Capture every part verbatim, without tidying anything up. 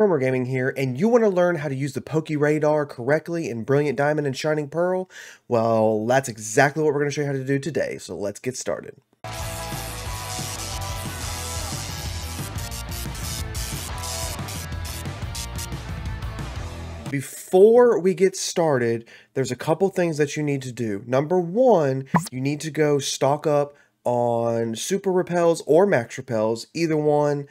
Chromer Gaming here, and you want to learn how to use the Poké Radar correctly in Brilliant Diamond and Shining Pearl? Well, that's exactly what we're going to show you how to do today, so let's get started. Before we get started, there's a couple things that you need to do. Number one, you need to go stock up on Super Repels or Max Repels, either one.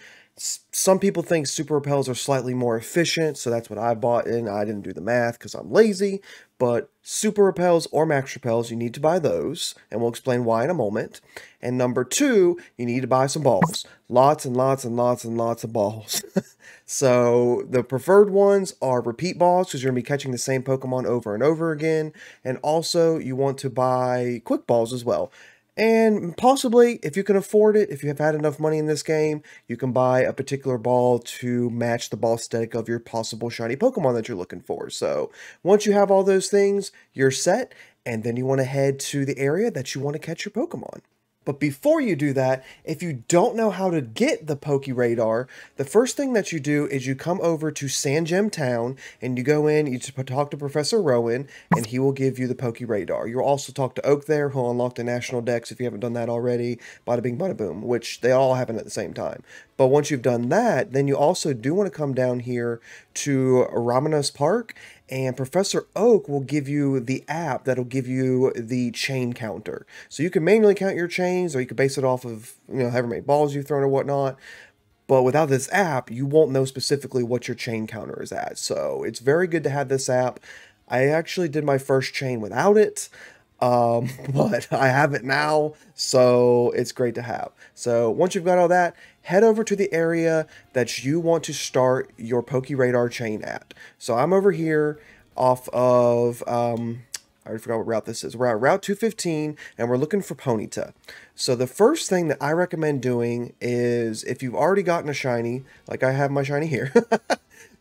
Some people think Super Repels are slightly more efficient, so that's what I bought in. I didn't do the math because I'm lazy, but Super Repels or Max Repels, you need to buy those, and we'll explain why in a moment. And number two, you need to buy some balls. Lots and lots and lots and lots of balls. So the preferred ones are repeat balls, because you're going to be catching the same Pokemon over and over again, and also you want to buy quick balls as well. And possibly, if you can afford it, if you have had enough money in this game, you can buy a particular ball to match the ball aesthetic of your possible shiny Pokemon that you're looking for. So once you have all those things, you're set, and then you want to head to the area that you want to catch your Pokemon. But before you do that, if you don't know how to get the Poké Radar, the first thing that you do is you come over to Sandgem Town, and you go in, you talk to Professor Rowan, and he will give you the Poké Radar. You'll also talk to Oak there, who'll unlock the National Dex if you haven't done that already, bada bing, bada boom, which they all happen at the same time. But once you've done that, then you also do want to come down here to Ramanas Park, and Professor Oak will give you the app that'll give you the chain counter. So you can manually count your chains, or you can base it off of, you know, however many balls you've thrown or whatnot. But without this app, you won't know specifically what your chain counter is at. So it's very good to have this app. I actually did my first chain without it. Um, but I have it now, so it's great to have. So once you've got all that, head over to the area that you want to start your Poké Radar chain at. So I'm over here off of, um, I already forgot what route this is. We're at Route two fifteen, and we're looking for Ponyta. So the first thing that I recommend doing is, if you've already gotten a shiny, like I have my shiny here,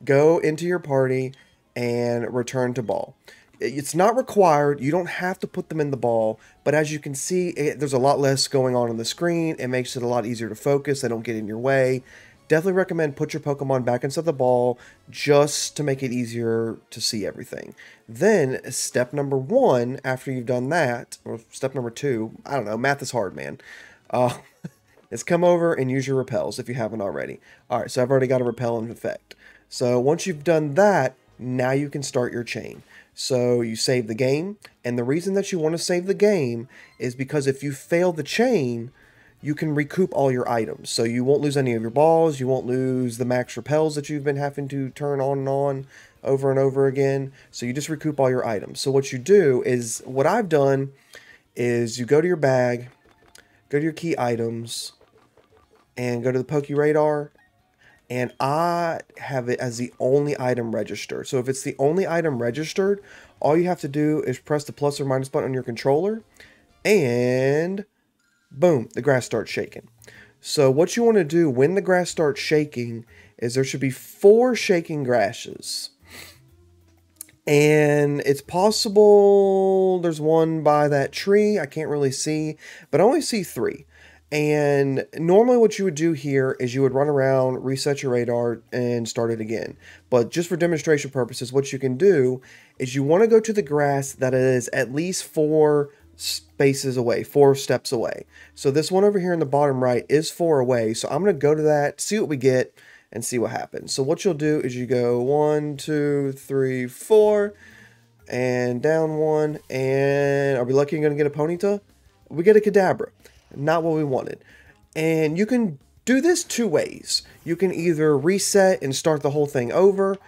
go into your party and return to ball. It's not required. You don't have to put them in the ball, but as you can see, it, there's a lot less going on on the screen. It makes it a lot easier to focus. They don't get in your way. Definitely recommend put your Pokemon back inside the ball just to make it easier to see everything. Then step number one, after you've done that, or step number two, I don't know, math is hard, man. Uh, is come over and use your repels if you haven't already. All right, so I've already got a repel in effect. So once you've done that, now you can start your chain. So you save the game, and the reason that you want to save the game is because if you fail the chain, you can recoup all your items. So you won't lose any of your balls, you won't lose the max repels that you've been having to turn on and on over and over again. So you just recoup all your items. So what you do is, what I've done is you go to your bag, go to your key items, and go to the Poké Radar. And I have it as the only item registered. So if it's the only item registered, all you have to do is press the plus or minus button on your controller, and boom, the grass starts shaking. So what you want to do when the grass starts shaking is there should be four shaking grasses. And it's possible there's one by that tree. I can't really see, but I only see three. And normally what you would do here is you would run around, reset your radar, and start it again. But just for demonstration purposes, what you can do is you want to go to the grass that is at least four spaces away, four steps away. So this one over here in the bottom right is four away. So I'm going to go to that, see what we get, and see what happens. So what you'll do is you go one, two, three, four, and down one. And are we lucky you're going to get a Ponyta? We get a Kadabra. Not what we wanted. And you can do this two ways. You can either reset and start the whole thing over,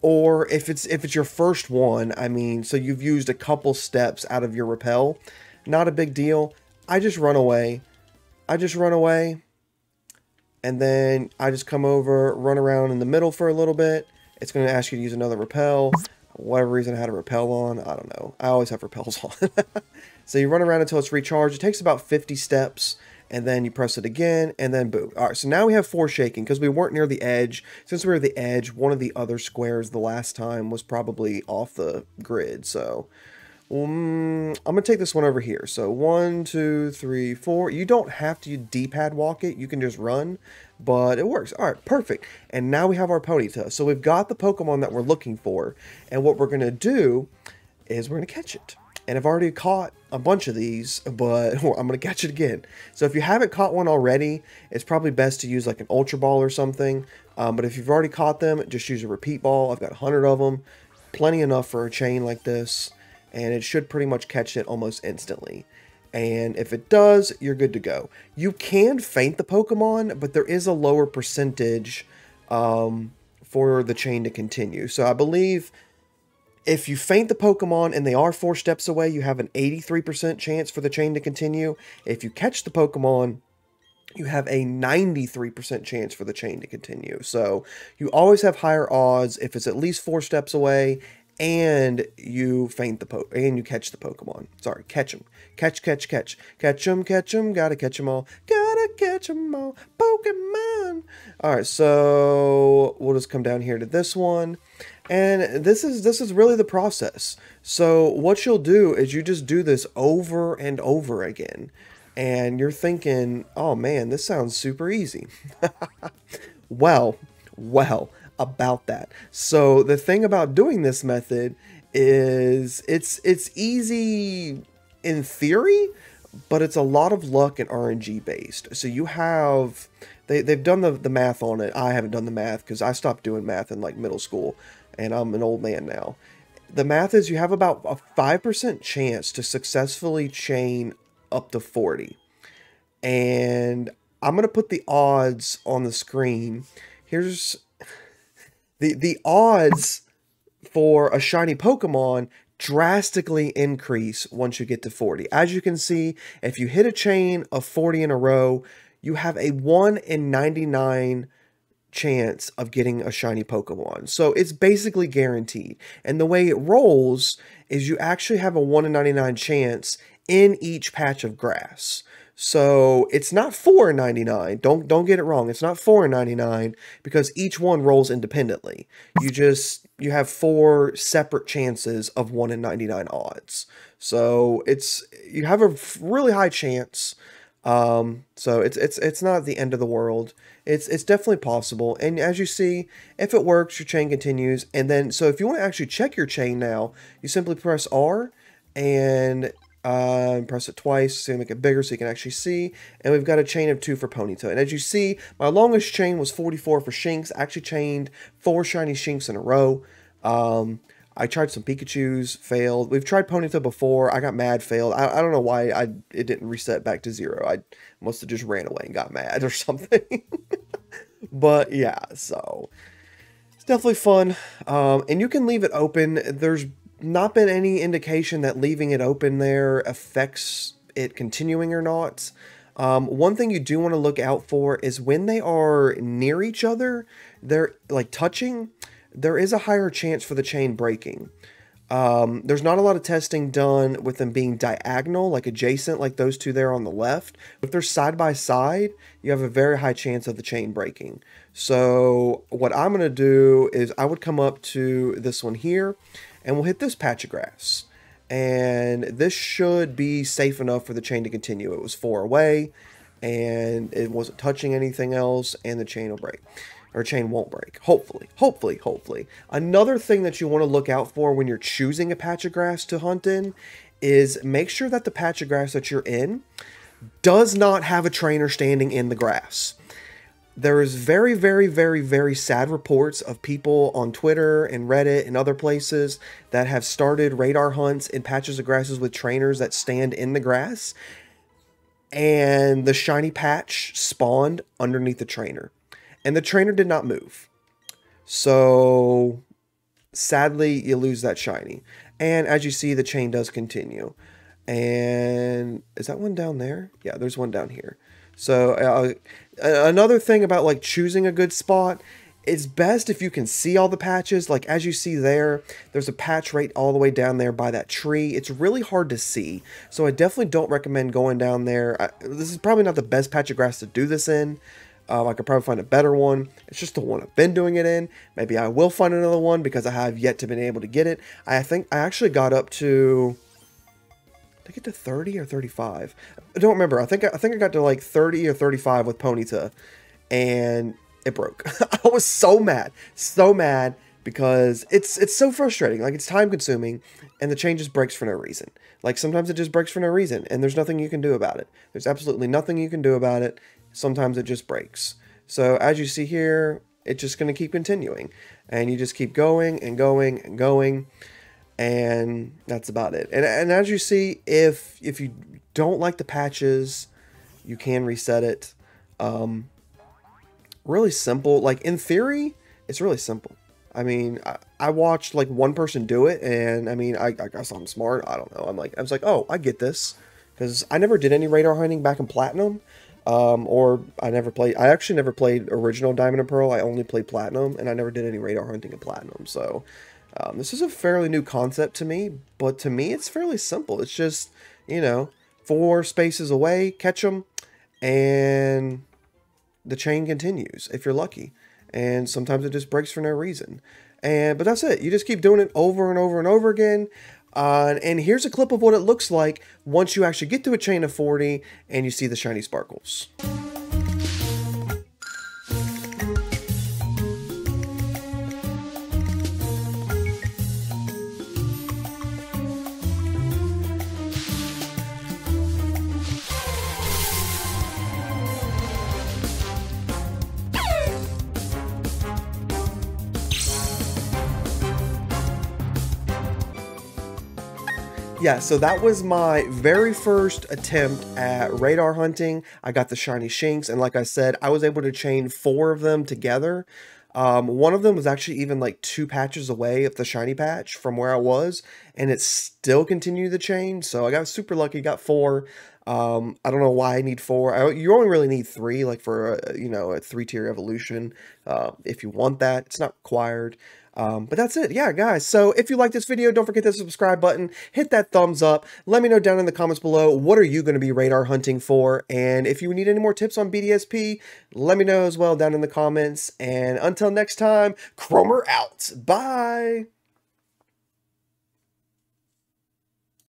or if it's if it's your first one, I mean, so you've used a couple steps out of your repel, not a big deal. I just run away. I just run away. And then I just come over, run around in the middle for a little bit. It's going to ask you to use another repel. Whatever reason I had a repel on, I don't know. I always have repels on. So you run around until it's recharged. It takes about fifty steps, and then you press it again, and then boom. All right, so now we have four shaking because we weren't near the edge. Since we were at the edge, one of the other squares the last time was probably off the grid. So Um, I'm going to take this one over here. So one, two, three, four. You don't have to D-pad walk it. You can just run, but it works. All right, perfect. And now we have our Ponyta. So we've got the Pokemon that we're looking for. And what we're going to do is we're going to catch it. And I've already caught a bunch of these, but I'm going to catch it again. So if you haven't caught one already, it's probably best to use like an Ultra Ball or something. Um, but if you've already caught them, just use a Repeat Ball. I've got a hundred of them. Plenty enough for a chain like this. And it should pretty much catch it almost instantly. And if it does, you're good to go. You can faint the Pokemon, but there is a lower percentage um, for the chain to continue. So I believe if you faint the Pokemon and they are four steps away, you have an eighty-three percent chance for the chain to continue. If you catch the Pokemon, you have a ninety-three percent chance for the chain to continue. So you always have higher odds if it's at least four steps away and you faint the po and you catch the Pokemon. Sorry, catch them. Catch, catch, catch. Catch them, catch them. Gotta catch them all. Gotta catch them all. Pokemon. All right, so we'll just come down here to this one. And this is this is really the process. So what you'll do is you just do this over and over again. And you're thinking, oh man, this sounds super easy. Well, well. About that. So the thing about doing this method is it's it's easy in theory, but it's a lot of luck and R N G based. So you have they, they've done the, the math on it. I haven't done the math because I stopped doing math in like middle school and I'm an old man now. The math is you have about a five percent chance to successfully chain up to forty. And I'm going to put the odds on the screen. Here's The, the odds for a shiny Pokemon drastically increase once you get to forty. As you can see, if you hit a chain of forty in a row, you have a one in ninety-nine chance of getting a shiny Pokemon. So it's basically guaranteed. And the way it rolls is you actually have a one in ninety-nine chance in each patch of grass. So it's not four in ninety-nine. Don't don't get it wrong. It's not four in ninety-nine because each one rolls independently. You just you have four separate chances of one in ninety-nine odds. So it's you have a really high chance. Um, so it's it's it's not the end of the world. It's it's definitely possible. And as you see, if it works, your chain continues. And then so if you want to actually check your chain now, you simply press R and Uh, and press it twice, so you make it bigger so you can actually see, and we've got a chain of two for Ponyta. And as you see, my longest chain was forty-four for Shinx. I actually chained four shiny Shinx in a row. Um, I tried some Pikachus, failed. We've tried Ponyta before. I got mad, failed. I, I don't know why I it didn't reset back to zero. I must have just ran away and got mad or something. But yeah, so it's definitely fun. Um, and you can leave it open. There's not been any indication that leaving it open there affects it continuing or not. Um, one thing you do want to look out for is when they are near each other, they're like touching, there is a higher chance for the chain breaking. Um, there's not a lot of testing done with them being diagonal, like adjacent, like those two there on the left. If they're side by side, you have a very high chance of the chain breaking. So what I'm going to do is I would come up to this one here, and we'll hit this patch of grass. And this should be safe enough for the chain to continue. It was four away, and it wasn't touching anything else, and the chain will break. Or chain won't break. Hopefully. Hopefully, hopefully. Another thing that you want to look out for when you're choosing a patch of grass to hunt in is make sure that the patch of grass that you're in does not have a trainer standing in the grass. There is very, very, very, very sad reports of people on Twitter and Reddit and other places that have started radar hunts in patches of grasses with trainers that stand in the grass, and the shiny patch spawned underneath the trainer, and the trainer did not move. So sadly, you lose that shiny. And as you see, the chain does continue. And is that one down there? Yeah, there's one down here. So uh, another thing about like choosing a good spot, it's best if you can see all the patches. Like as you see there, there's a patch right all the way down there by that tree. It's really hard to see. So I definitely don't recommend going down there. I, this is probably not the best patch of grass to do this in. Um, I could probably find a better one. It's just the one I've been doing it in. Maybe I will find another one because I have yet to been able to get it. I think I actually got up to Did I get to thirty or thirty-five? I don't remember. I think I think I got to like thirty or thirty-five with Ponyta, and it broke. I was so mad, so mad because it's it's so frustrating. Like, it's time consuming, and the chain just breaks for no reason. Like, sometimes it just breaks for no reason, and there's nothing you can do about it. There's absolutely nothing you can do about it. Sometimes it just breaks. So as you see here, it's just going to keep continuing, and you just keep going and going and going. And that's about it. And, and as you see, if if you don't like the patches, you can reset it. Um, really simple. Like, in theory, it's really simple. I mean, I, I watched like one person do it, and I mean, I, I guess I'm smart. I don't know. I'm like, I was like, oh, I get this, because I never did any radar hunting back in Platinum, um, or I never played. I actually never played original Diamond and Pearl. I only played Platinum, and I never did any radar hunting in Platinum. So. Um, this is a fairly new concept to me, but to me, it's fairly simple. It's just, you know, four spaces away, catch them, and the chain continues if you're lucky. And sometimes it just breaks for no reason. And but that's it. You just keep doing it over and over and over again. Uh, and here's a clip of what it looks like once you actually get to a chain of forty and you see the shiny sparkles. Yeah, so that was my very first attempt at radar hunting. I got the shiny Shinx, and like I said, I was able to chain four of them together. Um, one of them was actually even like two patches away of the shiny patch from where I was, and it still continued the chain. So I got super lucky, got four. Um, I don't know why I need four. I, you only really need three, like for a, you know, a three-tier evolution, uh, if you want that. It's not required. Um, but that's it. Yeah, guys. So if you like this video, don't forget the subscribe button, hit that thumbs up. Let me know down in the comments below, what are you going to be radar hunting for? And if you need any more tips on B D S P, let me know as well down in the comments. And until next time, Chromer out. Bye.